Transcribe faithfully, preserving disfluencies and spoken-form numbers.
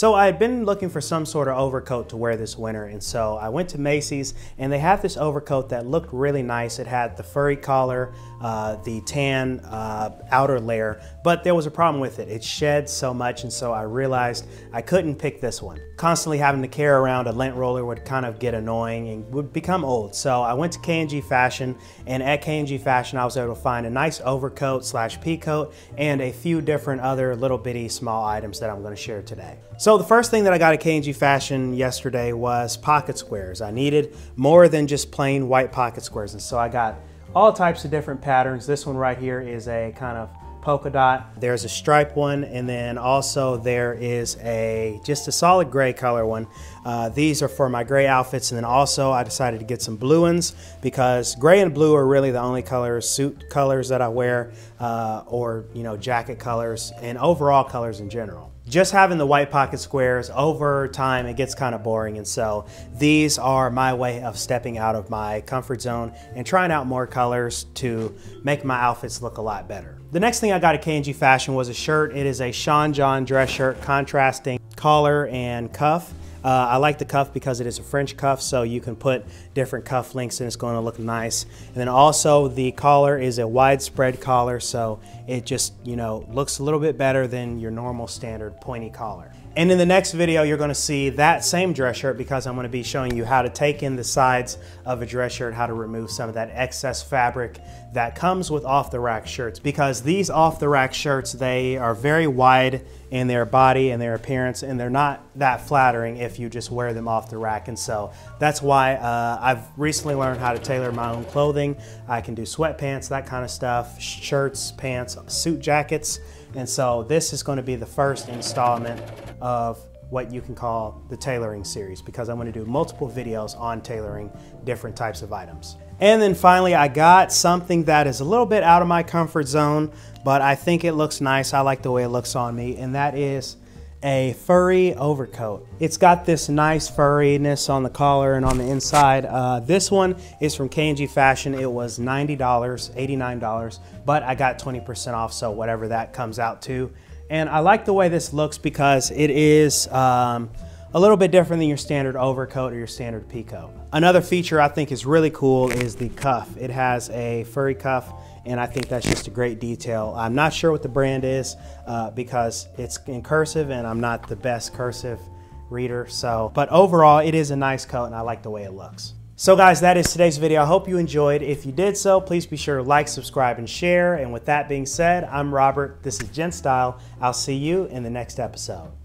So I had been looking for some sort of overcoat to wear this winter, and so I went to Macy's and they have this overcoat that looked really nice. It had the furry collar, uh, the tan uh, outer layer, but there was a problem with it. It shed so much, and so I realized I couldn't pick this one. Constantly having to carry around a lint roller would kind of get annoying and would become old. So I went to K and G Fashion, and at K and G Fashion I was able to find a nice overcoat slash pea coat and a few different other little bitty small items that I'm going to share today. So the first thing that I got at K and G Fashion yesterday was pocket squares. I needed more than just plain white pocket squares, and so I got all types of different patterns. This one right here is a kind of polka dot. There's a stripe one, and then also there is a just a solid gray color one. Uh, these are for my gray outfits, and then also I decided to get some blue ones because gray and blue are really the only colors, suit colors that I wear, uh, or you know, jacket colors and overall colors in general. Just having the white pocket squares over time, it gets kind of boring, and so these are my way of stepping out of my comfort zone and trying out more colors to make my outfits look a lot better. The next thing I got at K and G Fashion was a shirt. It is a Sean John dress shirt, contrasting collar and cuff. Uh, I like the cuff because it is a French cuff, so you can put different cuff links and it's going to look nice. And then also the collar is a widespread collar, so it just, you know, looks a little bit better than your normal standard pointy collar. And in the next video, you're going to see that same dress shirt because I'm going to be showing you how to take in the sides of a dress shirt, how to remove some of that excess fabric that comes with off-the-rack shirts, because these off-the-rack shirts, they are very wide in their body and their appearance, and they're not that flattering if you just wear them off the rack. And so that's why uh, I've recently learned how to tailor my own clothing. I can do sweatpants, that kind of stuff, shirts, pants, suit jackets. And so this is going to be the first installment of what you can call the tailoring series, because I'm going to do multiple videos on tailoring different types of items. And then finally, I got something that is a little bit out of my comfort zone, but I think it looks nice. I like the way it looks on me, and that is a furry overcoat. It's got this nice furriness on the collar and on the inside. Uh, this one is from K and G Fashion. It was ninety dollars, eighty-nine dollars, but I got twenty percent off, so whatever that comes out to. And I like the way this looks because it is um, a little bit different than your standard overcoat or your standard pea coat. Another feature I think is really cool is the cuff. It has a furry cuff, and I think that's just a great detail. I'm not sure what the brand is uh, because it's in cursive and I'm not the best cursive reader. So, but overall it is a nice coat and I like the way it looks. So guys, that is today's video. I hope you enjoyed. If you did so, please be sure to like, subscribe, and share. And with that being said, I'm Robert. This is GentStyle. I'll see you in the next episode.